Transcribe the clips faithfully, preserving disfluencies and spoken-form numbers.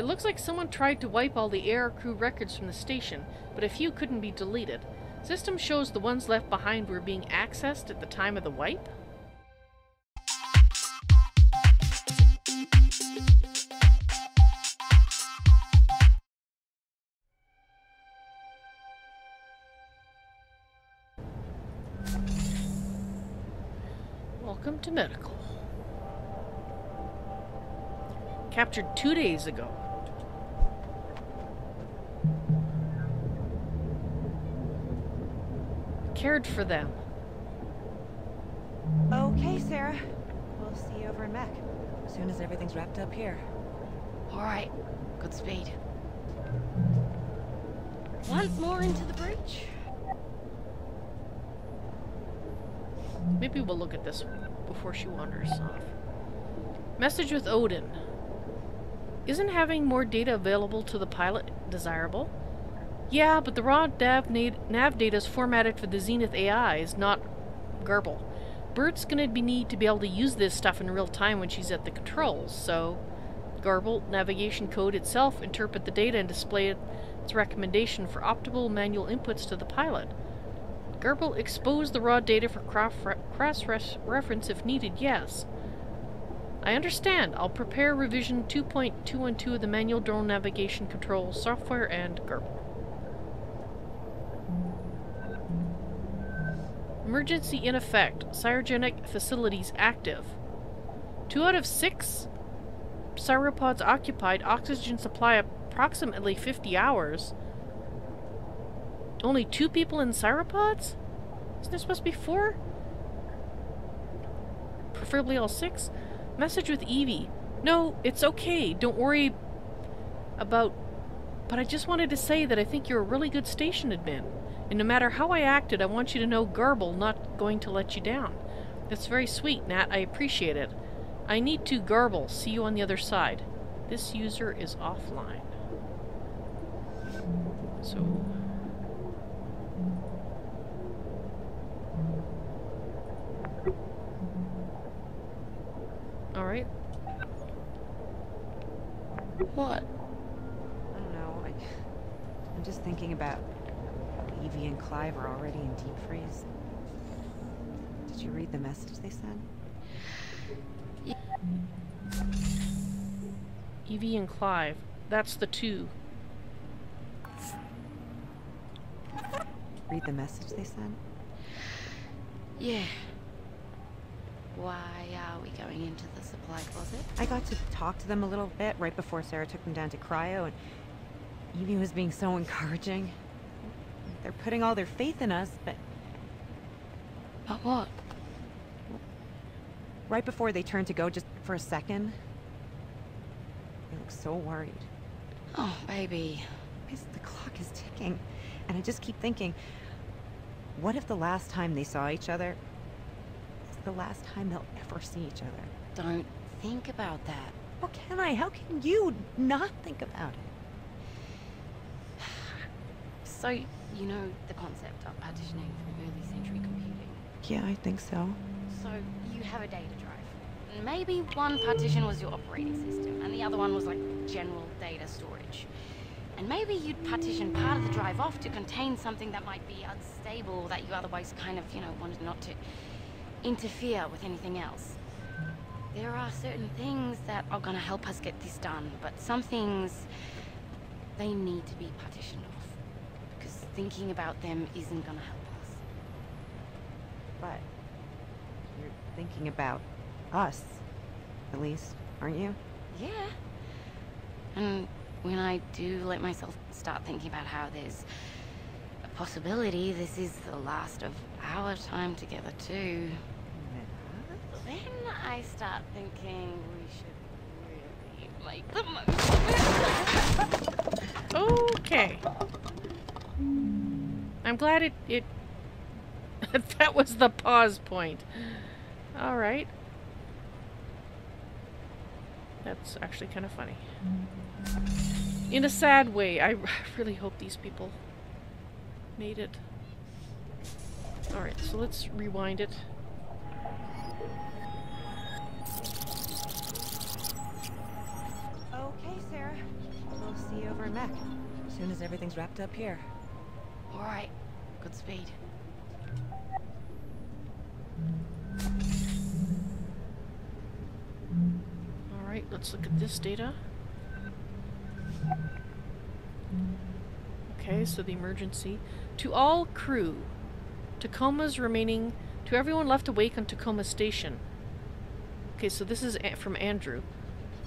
It looks like someone tried to wipe all the air crew records from the station, but a few couldn't be deleted. System shows the ones left behind were being accessed at the time of the wipe. Welcome to medical. Captured two days ago. Cared for them. Okay, Sarah. We'll see you over in Mech as soon as everything's wrapped up here. All right. Good speed. Once more into the bridge. Maybe we'll look at this one before she wanders off. Message with Odin. Isn't having more data available to the pilot desirable? Yeah, but the raw nav, nav data is formatted for the Zenith A Is, not Garble. Bert's gonna be need to be able to use this stuff in real time when she's at the controls, so Garble navigation code itself interpret the data and display its recommendation for optimal manual inputs to the pilot. Garble expose the raw data for cross-reference if needed, yes. I understand. I'll prepare revision two point two one two of the manual drone navigation control software and Garble. Emergency in effect. Cryogenic facilities active. Two out of six sauropods occupied. Oxygen supply approximately fifty hours. Only two people in sauropods? Isn't there supposed to be four? Preferably all six? Message with Evie. No, it's okay. Don't worry about... But I just wanted to say that I think you're a really good station admin. And no matter how I acted, I want you to know Garble not going to let you down. That's very sweet, Nat. I appreciate it. I need to Garble. See you on the other side. This user is offline. So... Alright. What? I don't know. I, I'm just thinking about... Evie and Clive are already in deep freeze. Did you read the message they sent? Yeah. Evie and Clive. That's the two. Read the message they sent? Yeah. Why are we going into the supply closet? I got to talk to them a little bit right before Sarah took them down to cryo, and Evie was being so encouraging. They're putting all their faith in us, but... But what? Right before they turned to go just for a second, they look so worried. Oh, baby. The clock is ticking, and I just keep thinking, what if the last time they saw each other is the last time they'll ever see each other? Don't think about that. How can I? How can you not think about it? So, you know the concept of partitioning from early century computing? Yeah, I think so. So, you have a data drive. Maybe one partition was your operating system, and the other one was like general data storage. And maybe you'd partition part of the drive off to contain something that might be unstable that you otherwise kind of, you know, wanted not to interfere with anything else. There are certain things that are going to help us get this done, but some things, they need to be partitioned off. Thinking about them isn't gonna help us. But you're thinking about us, at least, aren't you? Yeah. And when I do let myself start thinking about how there's a possibility this is the last of our time together too, yeah. Then I start thinking we should really make the most. Okay. I'm glad it... it that was the pause point. Alright. That's actually kind of funny. In a sad way, I really hope these people made it. Alright, so let's rewind it. Okay, Sarah. see you over in Mac as soon as everything's wrapped up here. All right. Good speed. All right. Let's look at this data. Okay. So the emergency to all crew. Tacoma's remaining to everyone left awake on Tacoma Station. Okay, so this is a from Andrew.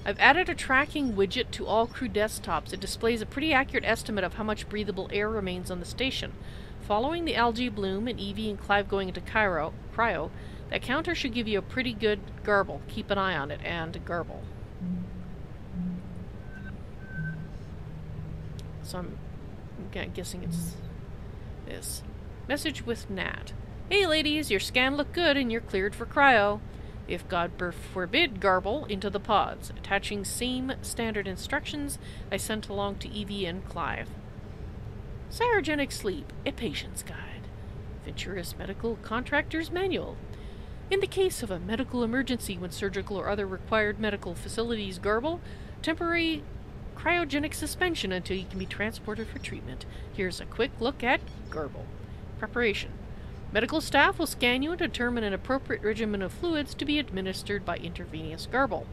I've added a tracking widget to all crew desktops. It displays a pretty accurate estimate of how much breathable air remains on the station. Following the algae bloom and Evie and Clive going into Cairo, cryo, that counter should give you a pretty good garble. Keep an eye on it and garble. So I'm guessing it's this. Message with Nat. Hey ladies, your scan looked good and you're cleared for cryo. If God forbid, garble into the pods. Attaching same standard instructions I sent along to Evie and Clive. Cryogenic sleep, a patient's guide. Venturis Medical Contractor's Manual. In the case of a medical emergency when surgical or other required medical facilities garble, temporary cryogenic suspension until you can be transported for treatment. Here's a quick look at garble. Preparation. Medical staff will scan you and determine an appropriate regimen of fluids to be administered by intravenous garble.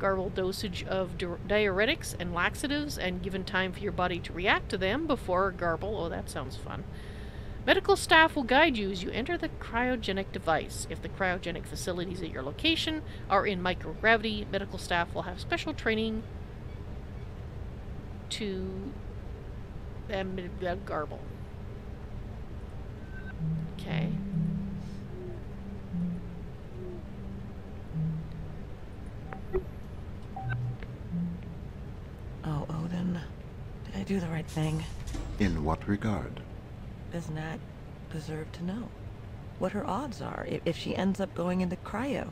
Garble dosage of di diuretics and laxatives and given time for your body to react to them before garble. Oh, that sounds fun. Medical staff will guide you as you enter the cryogenic device. If the cryogenic facilities at your location are in microgravity, medical staff will have special training to um, garble. Okay. Oh, Odin. Did I do the right thing? In what regard? Does Nat deserve to know what her odds are if, if she ends up going into cryo?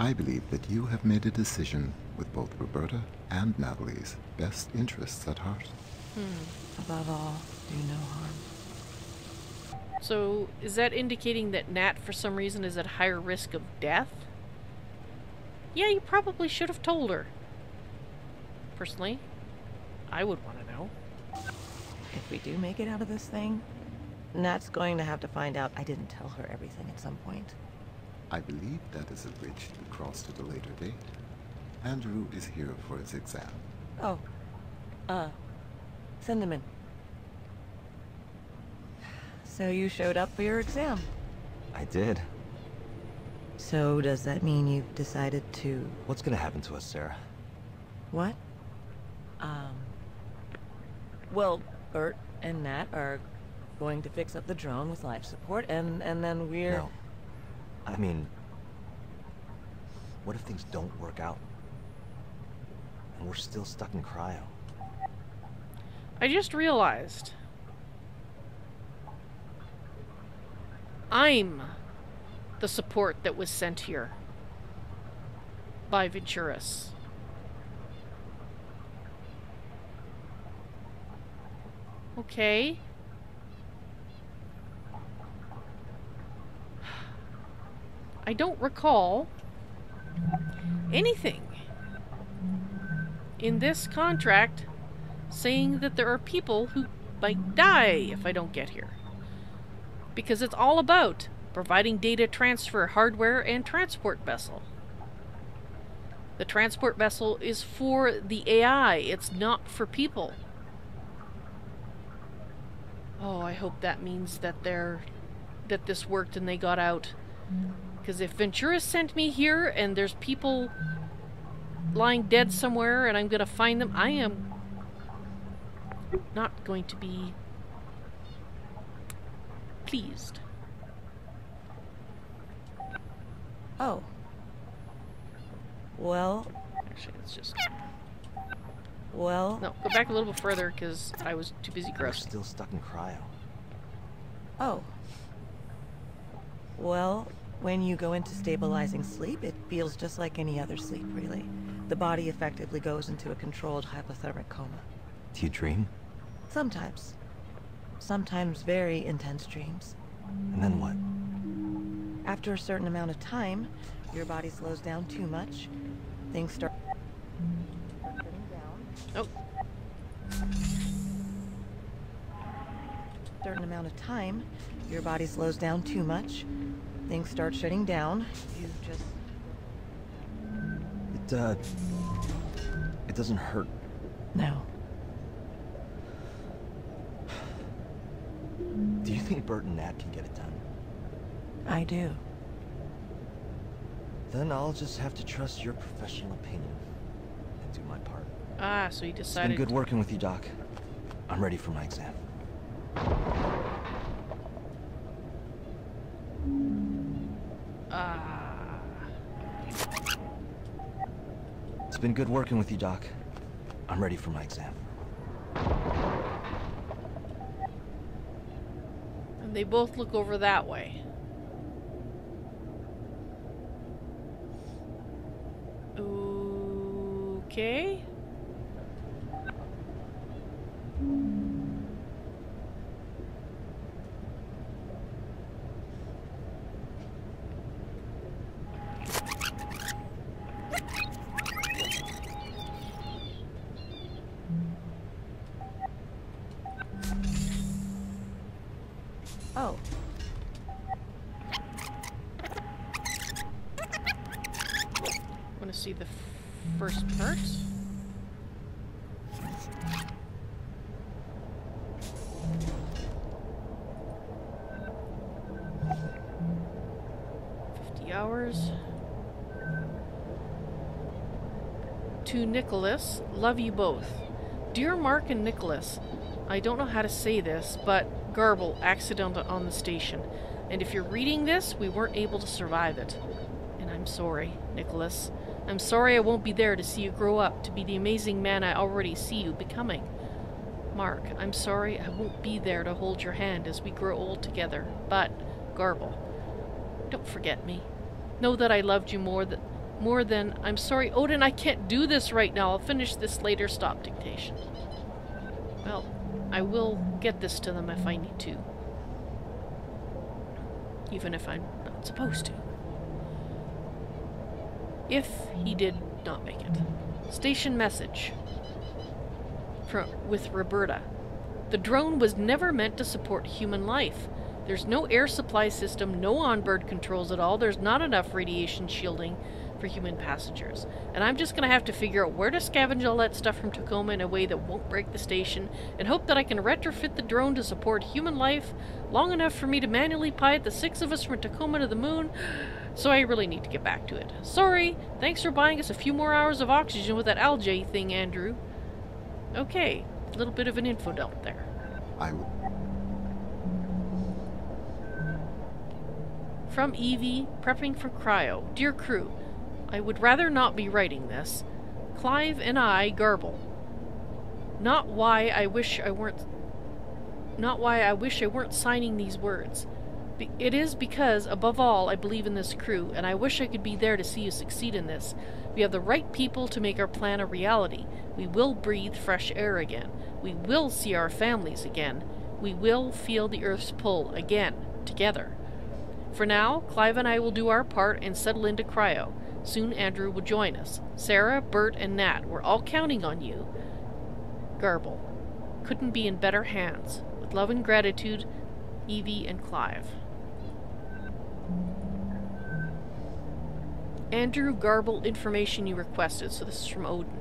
I believe that you have made a decision with both Roberta and Natalie's best interests at heart. Hmm. Above all, do no harm. So, is that indicating that Nat, for some reason, is at higher risk of death? Yeah, you probably should have told her. Personally, I would want to know. If we do make it out of this thing, Nat's going to have to find out I didn't tell her everything at some point. I believe that is a bridge to be crossed at a later date. Andrew is here for his exam. Oh. Uh. Send him in. So you showed up for your exam? I did. So does that mean you've decided to... What's gonna happen to us, Sarah? What? Um... Well, Bert and Nat are going to fix up the drone with life support, and, and then we're... No. I mean... What if things don't work out? And we're still stuck in cryo? I just realized... I'm the support that was sent here by Venturis. Okay. I don't recall anything in this contract saying that there are people who might die if I don't get here. Because it's all about providing data transfer, hardware, and transport vessel. The transport vessel is for the A I, it's not for people. Oh, I hope that means that they're that this worked and they got out. Because if Ventura sent me here and there's people lying dead somewhere and I'm gonna find them, I am not going to be pleased. Oh. Well. Actually, let's just. Well. No, go back a little bit further because I was too busy grossing. Still stuck in cryo. Oh. Well, when you go into stabilizing sleep, it feels just like any other sleep, really. The body effectively goes into a controlled hypothermic coma. Do you dream? Sometimes. Sometimes very intense dreams. And then what? After a certain amount of time, your body slows down too much. Things start... Oh. amount of time, your body slows down too much, things start shutting down, you just... It, uh... It doesn't hurt. No. Do you think Bert and Nat can get it done? I do. Then I'll just have to trust your professional opinion and do my part. Ah, so you decided... It's been good working with you, Doc. I'm ready for my exam. Ah. It's been good working with you, Doc. I'm ready for my exam. And they both look over that way. Okay. Oh. I want to see the first part. fifty hours. To Nicholas, love you both. Dear Mark and Nicholas, I don't know how to say this, but Garble, accident on the station. And if you're reading this, we weren't able to survive it. And I'm sorry, Nicholas. I'm sorry I won't be there to see you grow up, to be the amazing man I already see you becoming. Mark, I'm sorry I won't be there to hold your hand as we grow old together, but, Garble, don't forget me. Know that I loved you more, th more than... I'm sorry, Odin, I can't do this right now. I'll finish this later. Stop dictation. Well, I will get this to them if I need to. Even if I'm not supposed to. If he did not make it. Station message. From, with Roberta. The drone was never meant to support human life. There's no air supply system, no on-bird controls at all. There's not enough radiation shielding for human passengers. And I'm just going to have to figure out where to scavenge all that stuff from Tacoma in a way that won't break the station, and hope that I can retrofit the drone to support human life long enough for me to manually pilot the six of us from Tacoma to the moon. So I really need to get back to it. Sorry, thanks for buying us a few more hours of oxygen with that algae thing, Andrew. Okay, a little bit of an info dump there. I w From Evie, prepping for cryo. Dear crew, I would rather not be writing this. Clive and I Garble. Not why I wish I weren't... Not why I wish I weren't signing these words. Be it is because, above all, I believe in this crew, and I wish I could be there to see you succeed in this. We have the right people to make our plan a reality. We will breathe fresh air again. We will see our families again. We will feel the Earth's pull again, together. For now, Clive and I will do our part and settle into cryo. Soon Andrew will join us. Sarah, Bert, and Nat, we're all counting on you. Garble. Couldn't be in better hands. With love and gratitude, Evie and Clive. Andrew, Garble, information you requested. So this is from Odin.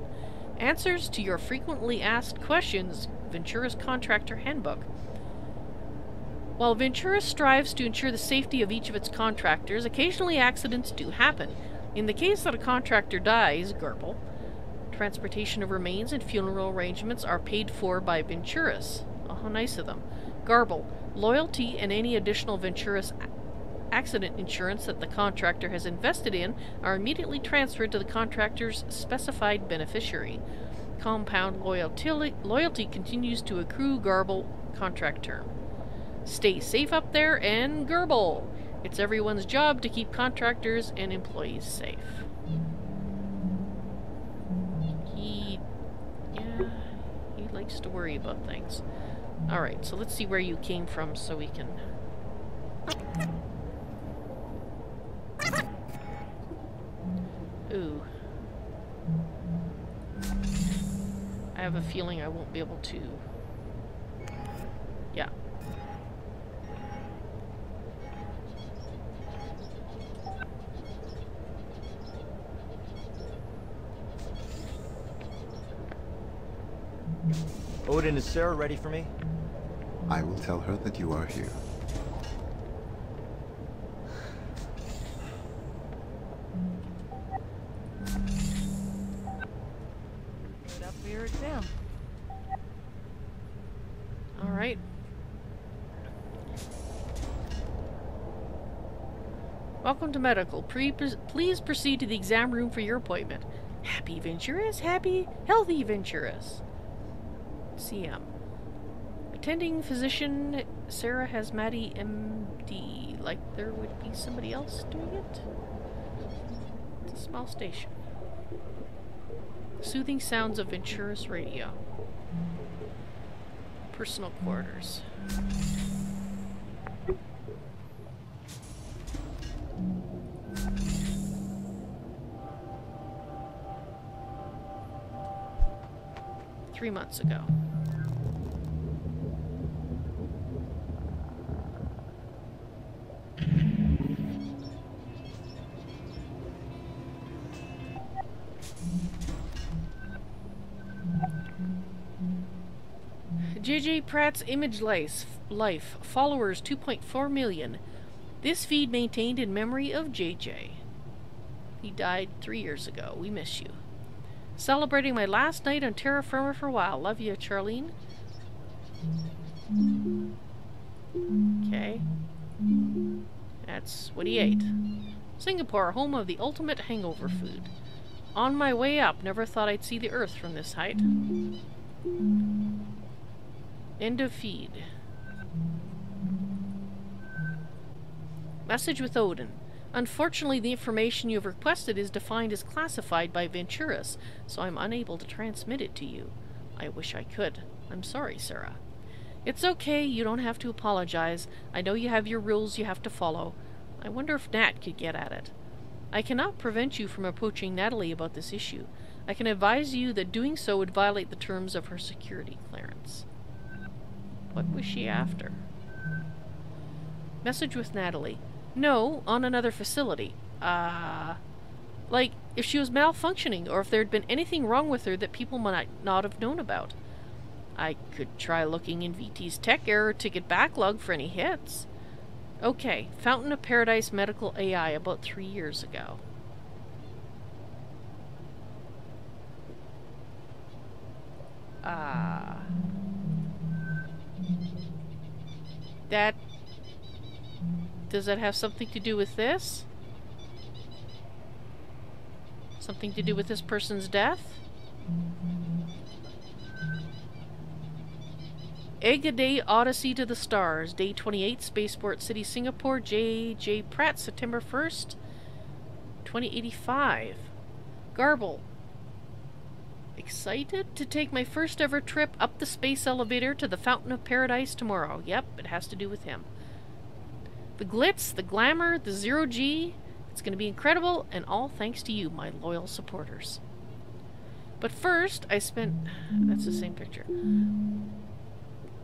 Answers to your frequently asked questions, Ventura's Contractor Handbook. While Ventura strives to ensure the safety of each of its contractors, occasionally accidents do happen. In the case that a contractor dies, Garble, transportation of remains and funeral arrangements are paid for by Venturis. Oh, how nice of them. Garble, loyalty and any additional Venturis accident insurance that the contractor has invested in are immediately transferred to the contractor's specified beneficiary. Compound loyalty, loyalty continues to accrue Garble contract term. Stay safe up there and Garble. It's everyone's job to keep contractors and employees safe. He, yeah, he likes to worry about things. Alright, so let's see where you came from so we can... Ooh. I have a feeling I won't be able to... Yeah. Odin, is Sarah ready for me? I will tell her that you are here. Get up for your exam. All right. Welcome to medical. Pre please proceed to the exam room for your appointment. Happy Venturis, happy, healthy Venturis. C M. Attending physician Sarah Hasmati, M D. Like there would be somebody else doing it? It's a small station. Soothing sounds of Venturis radio. Personal quarters. Three months ago. J J Pratt's image life, life followers two point four million. This feed maintained in memory of J J. He died three years ago. We miss you. Celebrating my last night on terra firma for a while. Love you, Charlene. Okay. That's what he ate. Singapore, home of the ultimate hangover food. On my way up, never thought I'd see the earth from this height. End of feed. Message with Odin. Unfortunately, the information you have requested is defined as classified by Venturis, so I'm unable to transmit it to you. I wish I could. I'm sorry, Sarah. It's okay, you don't have to apologize. I know you have your rules you have to follow. I wonder if Nat could get at it. I cannot prevent you from approaching Natalie about this issue. I can advise you that doing so would violate the terms of her security clearance. What was she after? Message with Natalie. No, on another facility. Uh, like, if she was malfunctioning, or if there had been anything wrong with her that people might not have known about. I could try looking in V T's tech error ticket backlog for any hits. Okay, Fountain of Paradise Medical A I about three years ago. Ah. Uh, that... Does that have something to do with this? Something to do with this person's death? Egg a Day Odyssey to the Stars, Day twenty-eight, Spaceport City, Singapore, J J Pratt, September first, twenty eighty-five. Garble. Excited to take my first ever trip up the space elevator to the Fountain of Paradise tomorrow. Yep, it has to do with him. The glitz, the glamour, the zero-G, it's going to be incredible, and all thanks to you, my loyal supporters. But first, I spent... That's the same picture.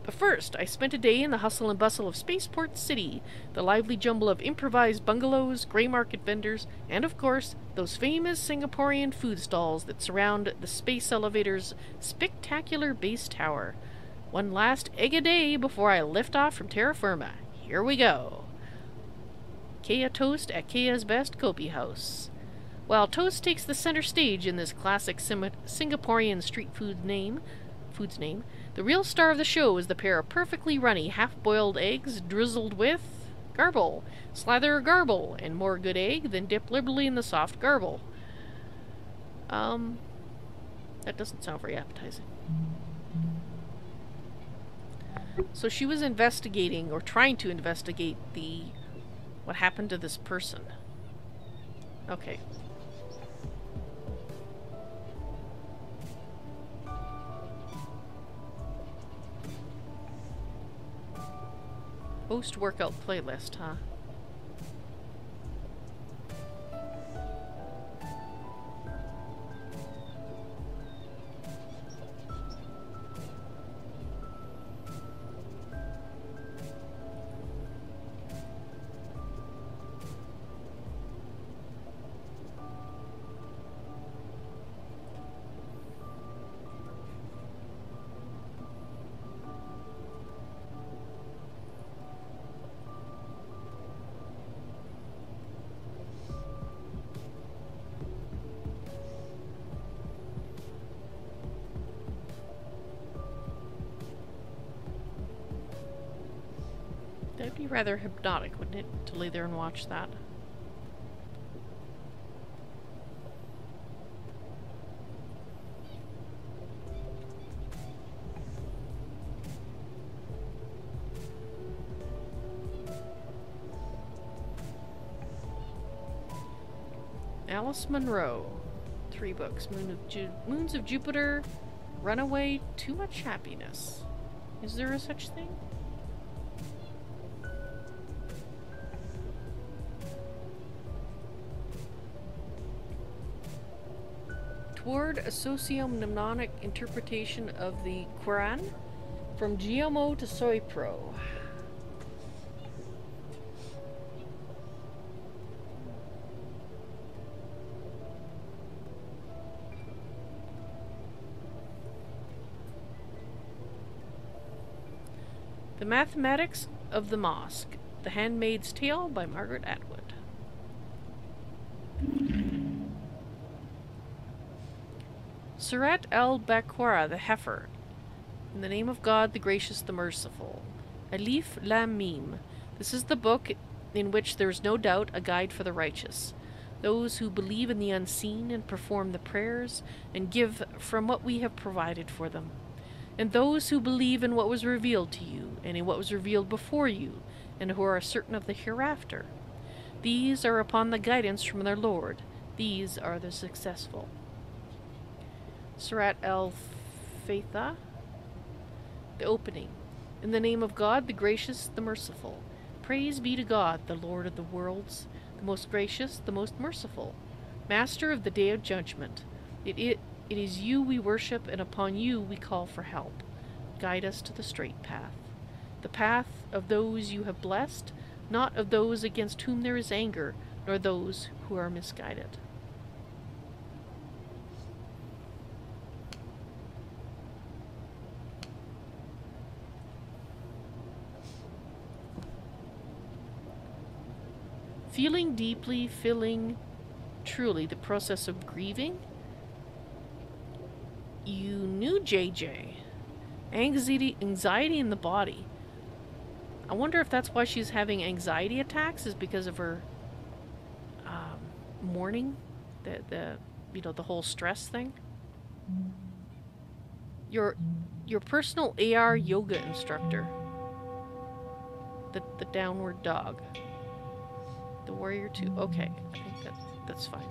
But first, I spent a day in the hustle and bustle of Spaceport City, the lively jumble of improvised bungalows, grey market vendors, and of course, those famous Singaporean food stalls that surround the space elevator's spectacular base tower. One last egg a day before I lift off from terra firma. Here we go. Kea Toast at Kea's Best Kopi House. While Toast takes the center stage in this classic Sim Singaporean street food name, food's name, the real star of the show is the pair of perfectly runny half-boiled eggs drizzled with garble. Slather a garble and more good egg, then dip liberally in the soft garble. Um, that doesn't sound very appetizing. So she was investigating, or trying to investigate, the... what happened to this person. Okay. Post-workout playlist, huh? It'd be rather hypnotic, wouldn't it, to lay there and watch that? Alice Munro. Three books. Moon of Ju Moons of Jupiter, Runaway, Too Much Happiness. Is there a such thing? Toward a socio-mnemonic interpretation of the Quran, from G M O to Soypro. The Mathematics of the Mosque, The Handmaid's Tale by Margaret Atwood. Surat al-Baqarah, the heifer. In the name of God, the gracious, the merciful. Alif Lam Mim. This is the book in which there is no doubt a guide for the righteous, those who believe in the unseen and perform the prayers and give from what we have provided for them. And those who believe in what was revealed to you, and in what was revealed before you, and who are certain of the hereafter. These are upon the guidance from their Lord. These are the successful. Surat Al-Fatiha. The Opening. In the name of God, the gracious, the merciful. Praise be to God, the Lord of the worlds, the most gracious, the most merciful, Master of the Day of Judgment. It is... It is you we worship, and upon you we call for help. Guide us to the straight path, the path of those you have blessed, not of those against whom there is anger, nor those who are misguided. Feeling deeply, feeling truly, the process of grieving. You knew J J. Anxiety, anxiety in the body. I wonder if that's why she's having anxiety attacks, is because of her um, mourning, the the you know the whole stress thing. Your your personal A R yoga instructor. The the downward dog. The warrior two. Okay, I think that that's fine.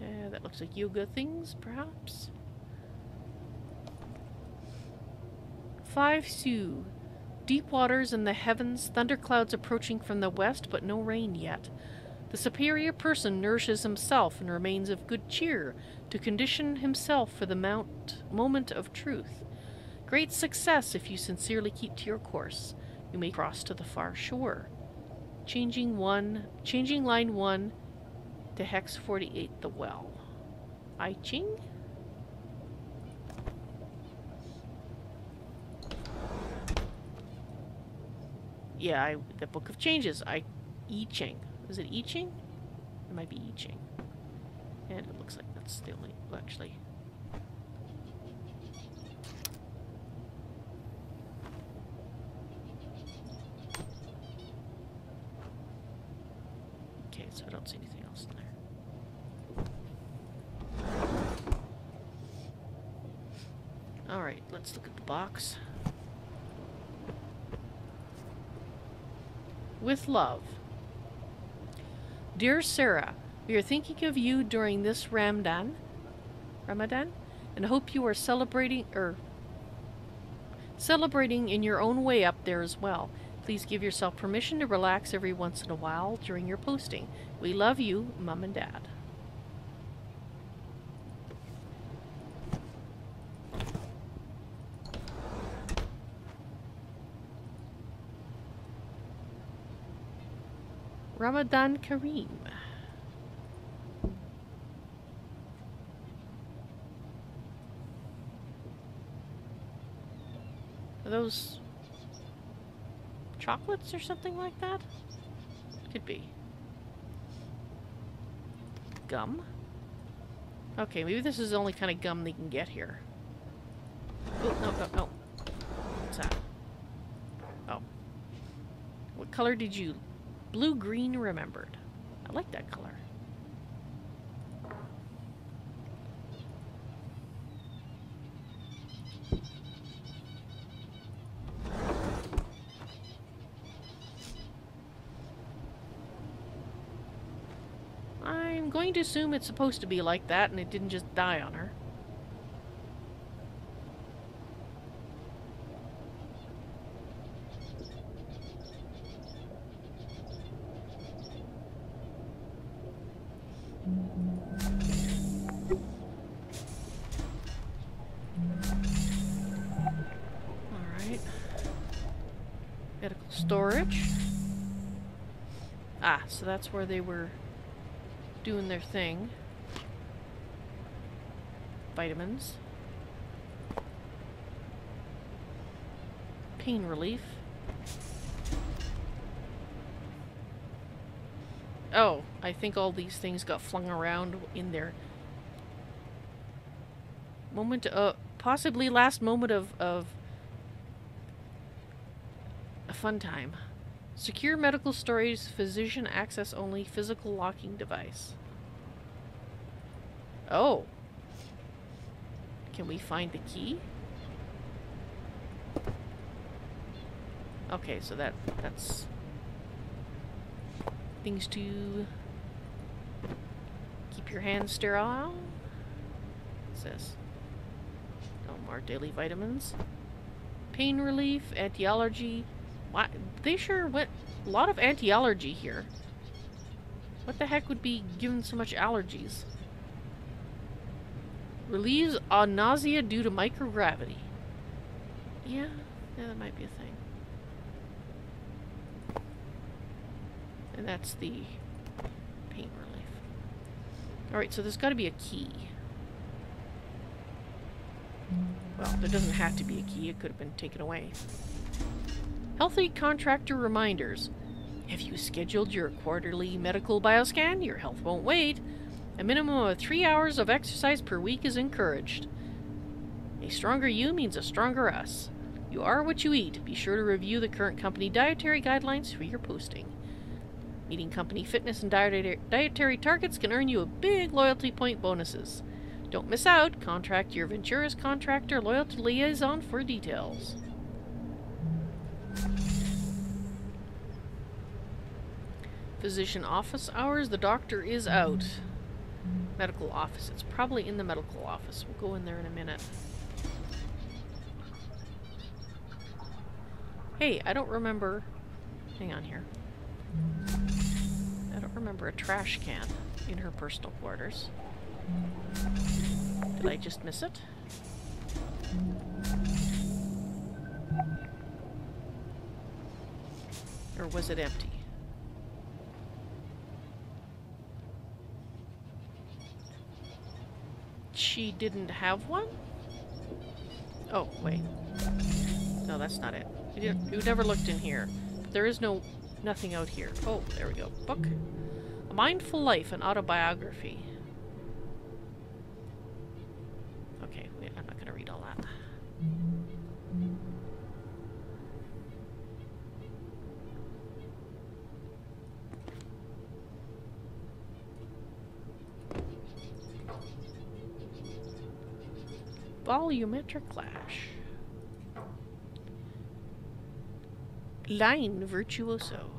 Yeah, that looks like yoga things, perhaps. Five Sioux. Deep waters in the heavens, thunderclouds approaching from the west, but no rain yet. The superior person nourishes himself and remains of good cheer, to condition himself for the mount moment of truth. Great success if you sincerely keep to your course. You may cross to the far shore. Changing one, changing line one, to Hex forty-eight, the well. I Ching? Yeah, I, the Book of Changes. I, I Ching. Is it I Ching? It might be I Ching. And it looks like that's the only, well, actually. Okay, so I don't see anything else in there. Alright, let's look at the box. With love. Dear Sarah, we are thinking of you during this Ramadan, Ramadan, and hope you are celebrating, er, celebrating in your own way up there as well. Please give yourself permission to relax every once in a while during your posting. We love you, Mom and Dad. Ramadan Kareem. Are those chocolates or something like that? Could be. Gum. Okay, maybe this is the only kind of gum they can get here. Oh, no, no, no. What's that? Oh. What color did you... Blue-green remembered. I like that color. I'm going to assume it's supposed to be like that and it didn't just die on her. Storage. Ah, so that's where they were doing their thing. Vitamins. Pain relief. Oh, I think all these things got flung around in their moment, uh, possibly last moment of, of fun time. Secure medical storage, physician access only, physical locking device. Oh. Can we find the key? Okay, so that that's things to keep your hands sterile. What's this? No more daily vitamins. Pain relief, anti-allergy. Why, they sure went a lot of anti-allergy here. What the heck would be given so much allergies? Relieves on nausea due to microgravity. Yeah, yeah, that might be a thing. And that's the pain relief. Alright, so there's got to be a key. Well, there doesn't have to be a key. It could have been taken away. Healthy contractor reminders. If you scheduled your quarterly medical bioscan, your health won't wait. A minimum of three hours of exercise per week is encouraged. A stronger you means a stronger us. You are what you eat. Be sure to review the current company dietary guidelines for your posting. Meeting company fitness and dietary, dietary targets can earn you a big loyalty point bonuses. Don't miss out. Contact your Venturis contractor loyalty liaison for details. Physician office hours. The doctor is out. Medical office. It's probably in the medical office. We'll go in there in a minute. Hey, I don't remember... Hang on here. I don't remember a trash can in her personal quarters. Did I just miss it? Or was it empty? She didn't have one? Oh, wait. No, that's not it. You, didn't, you never looked in here. There is no... nothing out here. Oh, there we go. Book. A Mindful Life, an autobiography. Okay, wait, I'm not gonna read all that. Volumetric clash. Line virtuoso.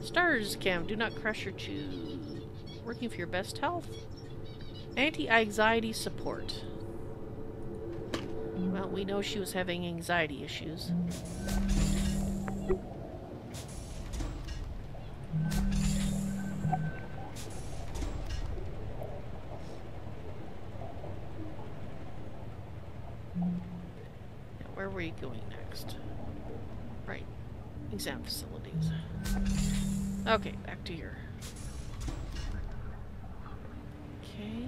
Stars cam, do not crush or chew. Working for your best health. Anti-anxiety support. Well, we know she was having anxiety issues. Going next. Right. Exam facilities. Okay, back to your... Okay.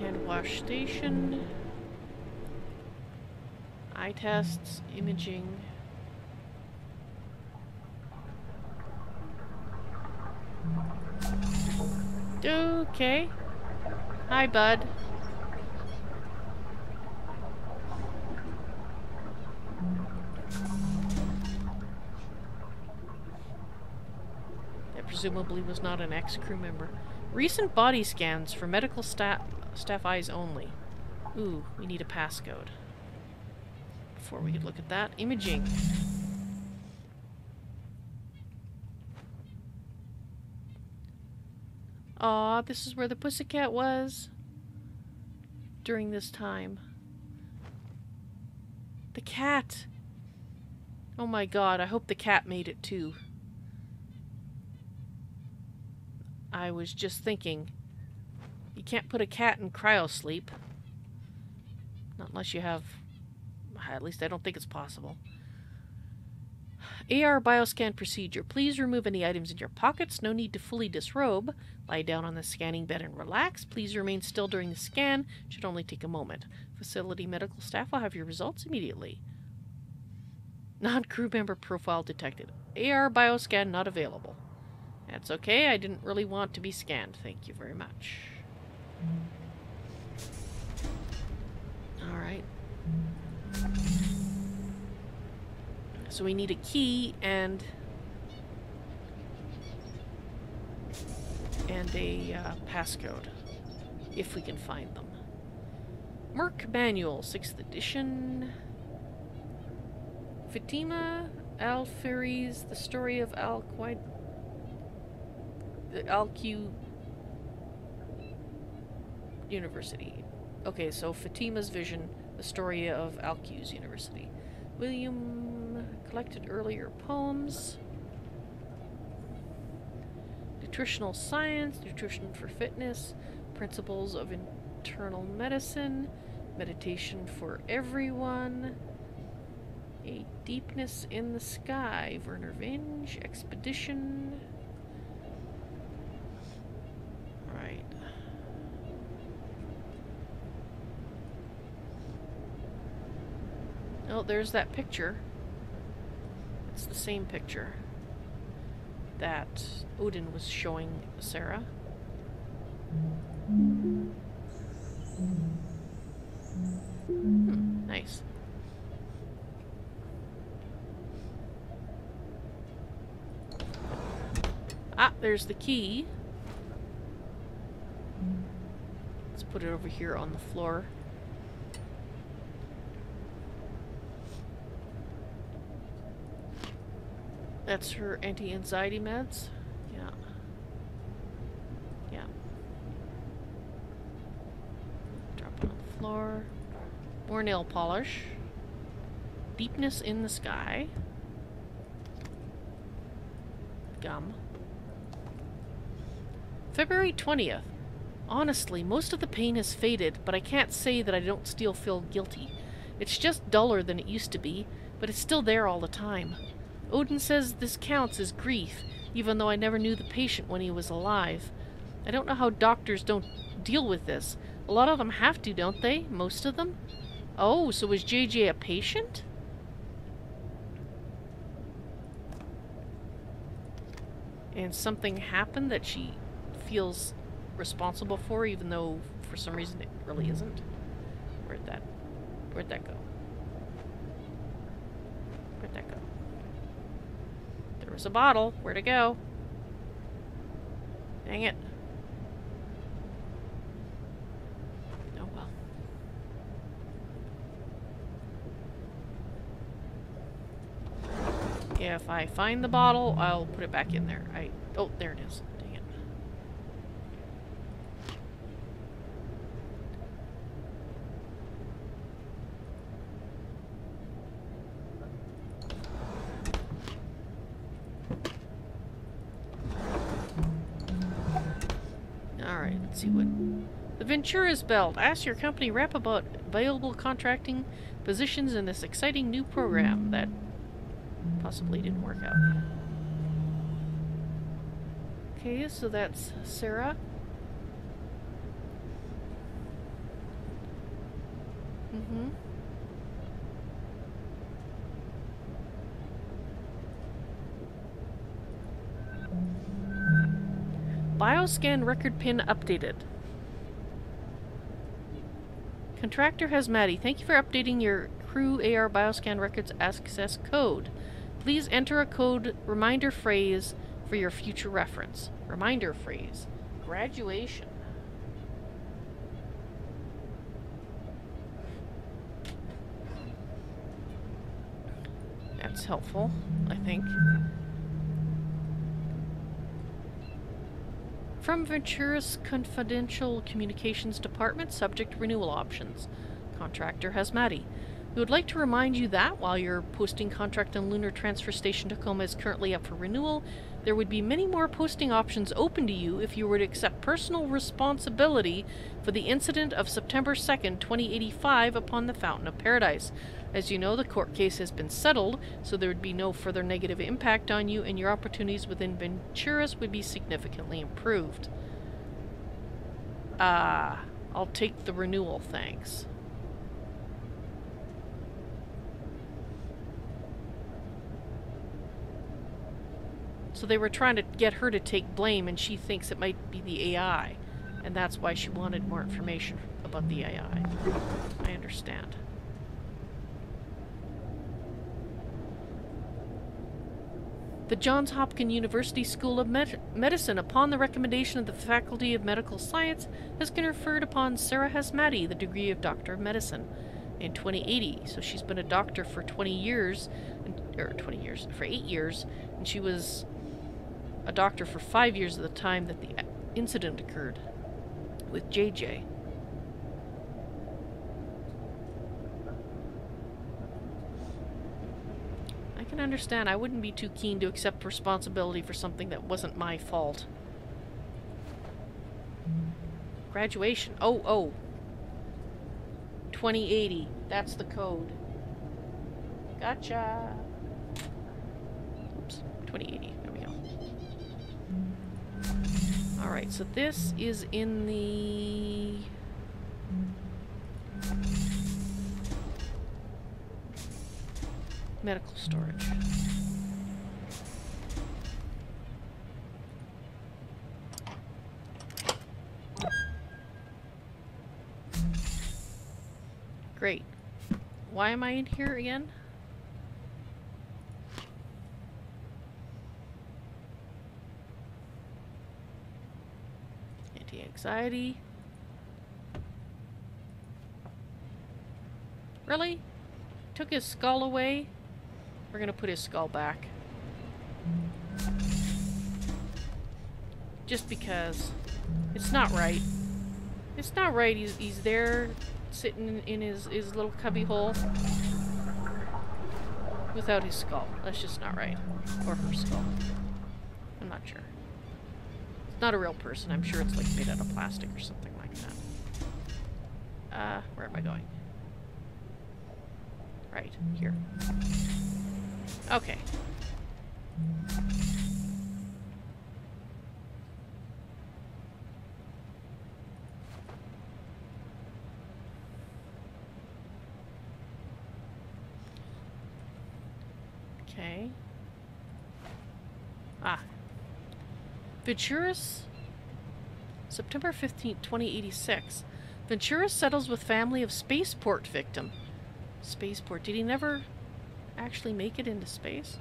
Hand wash station. Eye tests. Imaging. Okay. Hi, bud. That presumably was not an ex-crew member. Recent body scans for medical staff staff eyes only. Ooh, we need a passcode. Before we could look at that. Imaging. Aw, this is where the pussycat was during this time. The cat! Oh my god, I hope the cat made it too. I was just thinking, you can't put a cat in cryosleep. Not unless you have... At least I don't think it's possible. A R bioscan procedure. Please remove any items in your pockets. No need to fully disrobe. Lie down on the scanning bed and relax. Please remain still during the scan. Should only take a moment. Facility medical staff will have your results immediately. Non-crew member profile detected. A R bioscan not available. That's okay. I didn't really want to be scanned. Thank you very much. Alright. So we need a key and and a uh, passcode, if we can find them. Merc Manual, sixth edition. Fatima Al-Firi's The Story of Al-Qaid... Al-Q... University. Okay, so Fatima's Vision, The Story of Al-Q's University. William... Collected earlier poems. Nutritional science, nutrition for fitness, principles of internal medicine, meditation for everyone, a deepness in the sky, Vernor Vinge, expedition. Right. Oh, there's that picture. It's the same picture that Odin was showing Sarah. Hmm, nice. Ah, there's the key. Let's put it over here on the floor. That's her anti-anxiety meds? Yeah. Yeah. Drop it on the floor. More nail polish. Deepness in the sky. Gum. February twentieth. Honestly, most of the pain has faded, but I can't say that I don't still feel guilty. It's just duller than it used to be, but it's still there all the time. Odin says this counts as grief, even though I never knew the patient when he was alive. I don't know how doctors don't deal with this. A lot of them have to, don't they? Most of them? Oh, so was J J a patient? And something happened that she feels responsible for, even though for some reason it really isn't? Where'd that, where'd that go? Where'd that go? There's a bottle. Where'd it go? Dang it. Oh well. Yeah, if I find the bottle, I'll put it back in there. I... Oh, there it is. Dang it. See what the Venturis Belt. Ask your company rep about available contracting positions in this exciting new program that possibly didn't work out. Okay, so that's Sarah. Mm-hmm. Bioscan record pin updated. Contractor Hasmati, thank you for updating your crew A R bioscan records access code. Please enter a code reminder phrase for your future reference. Reminder phrase. Graduation. That's helpful, I think. From Venturis Confidential Communications Department, subject renewal options. Contractor Hasmati. We would like to remind you that while your posting contract on Lunar Transfer Station Tacoma is currently up for renewal, there would be many more posting options open to you if you were to accept personal responsibility for the incident of September second, twenty eighty-five upon the Fountain of Paradise. As you know, the court case has been settled, so there would be no further negative impact on you, and your opportunities within Venturis would be significantly improved. Ah, uh, I'll take the renewal, thanks. So they were trying to get her to take blame, and she thinks it might be the A I. And that's why she wanted more information about the A I. I understand. The Johns Hopkins University School of Med Medicine, upon the recommendation of the Faculty of Medical Science, has conferred upon Sarah Hasmati the degree of Doctor of Medicine in twenty eighty. So she's been a doctor for twenty years, or twenty years, for eight years, and she was a doctor for five years at the time that the incident occurred with J J. I can understand. I wouldn't be too keen to accept responsibility for something that wasn't my fault. Graduation. Oh, oh. twenty eighty. That's the code. Gotcha. Oops. twenty eighty. Alright, so this is in the... medical storage. Great. Why am I in here again? Anxiety. Really? Took his skull away? We're gonna put his skull back. Just because. It's not right. It's not right. He's, he's there sitting in his, his little cubby hole without his skull. That's just not right. Or her skull. I'm not sure. Not a real person. I'm sure it's like made out of plastic or something like that. Uh, where am I going? Right, here. Okay. Okay. Ah. Venturis, September fifteenth, twenty eighty-six. Venturis settles with family of spaceport victim. Spaceport. Did he never actually make it into space?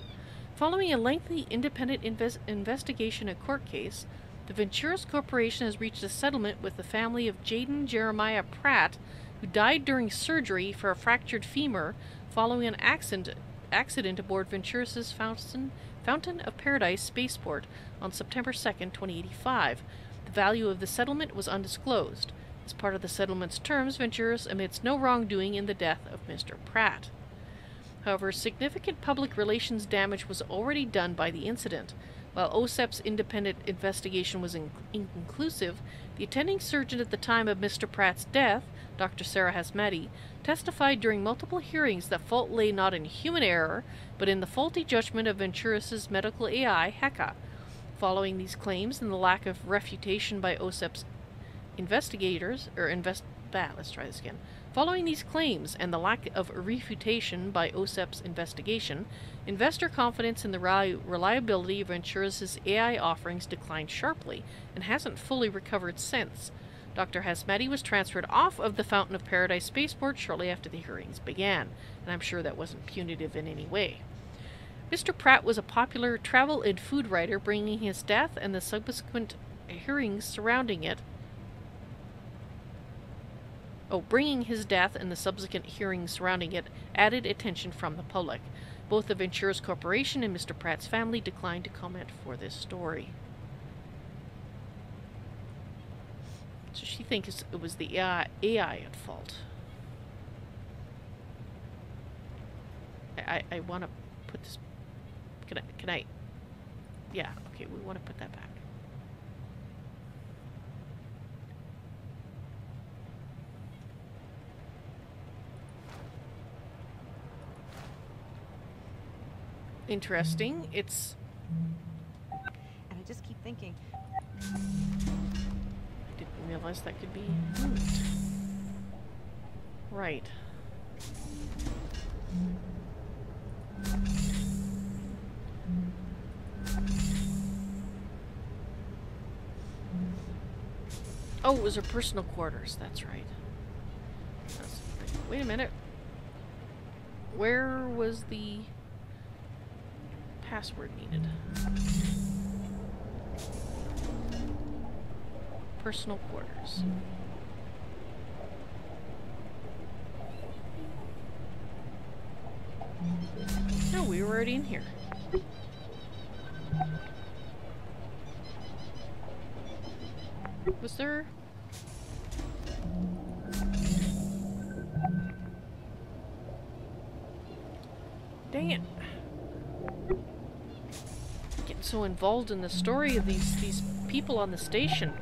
Following a lengthy independent inves investigation and court case, the Venturis Corporation has reached a settlement with the family of Jaden Jeremiah Pratt, who died during surgery for a fractured femur following an accident, accident aboard Venturis's Fountain Fountain of Paradise Spaceport on September second, twenty eighty-five. The value of the settlement was undisclosed. As part of the settlement's terms, Venturis admits no wrongdoing in the death of Mister Pratt. However, significant public relations damage was already done by the incident. While O S E P's independent investigation was in inconclusive, the attending surgeon at the time of Mister Pratt's death, Doctor Sarah Hasmati, testified during multiple hearings that fault lay not in human error, but in the faulty judgment of Venturis's medical A I, HECA. Following these claims and the lack of refutation by O S E P's investigators, or invest... Ah, let's try this again. Following these claims and the lack of refutation by O S E P's investigation, investor confidence in the reliability of Venturis' A I offerings declined sharply and hasn't fully recovered since. Doctor Hasmati was transferred off of the Fountain of Paradise spaceport shortly after the hearings began, and I'm sure that wasn't punitive in any way. Mister Pratt was a popular travel and food writer, bringing his death and the subsequent hearings surrounding it. Oh, bringing his death and the subsequent hearings surrounding it added attention from the public. Both the Venturis Corporation and Mister Pratt's family declined to comment for this story. So she thinks it was the A I at fault. I I, I want to put this. Can I, can I? Yeah, okay, we want to put that back. Interesting. It's... And I just keep thinking. I didn't realize that could be... Right. Oh, it was her personal quarters. That's right. That's... Wait a minute. Where was the... password needed? Personal quarters. No, we were already in here. Was there... Dang it. So involved in the story of these these people on the station.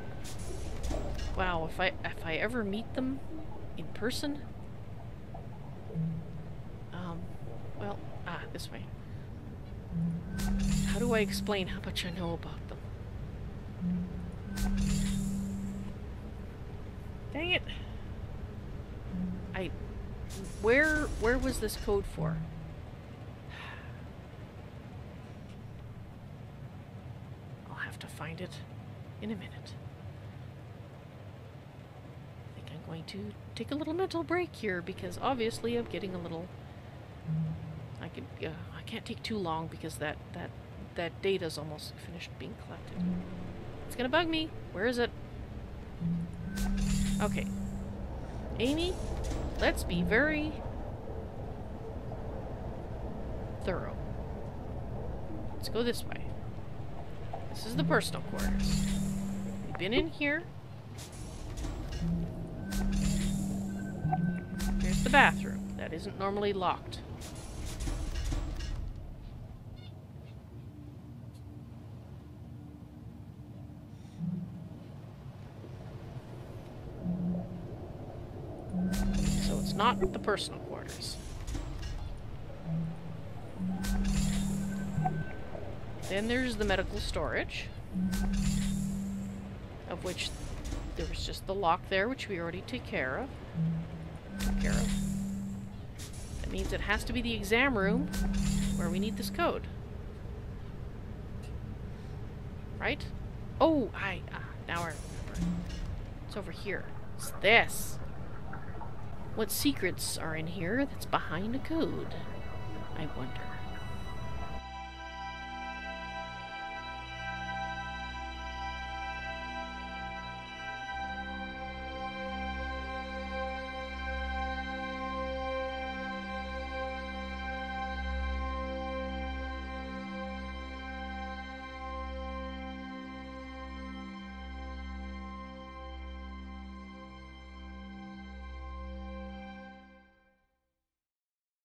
Wow, if I if I ever meet them in person. Um, well, ah, this way. How do I explain how much I know about them? Dang it! I where where was this code for? Find it in a minute. I think I'm going to take a little mental break here because obviously I'm getting a little... I can uh, I can't take too long because that that that data's almost finished being collected. It's gonna bug me. Where is it? Okay, Amy, let's be very thorough. Let's go this way. This is the personal quarters. We've been in here. Here's the bathroom. That isn't normally locked. So it's not the personal quarters. Then there's the medical storage, of which there was just the lock there, which we already took care of. Took care of. That means it has to be the exam room where we need this code. Right? Oh, I ah, now I remember. It's over here. It's this. What secrets are in here that's behind a code? I wonder.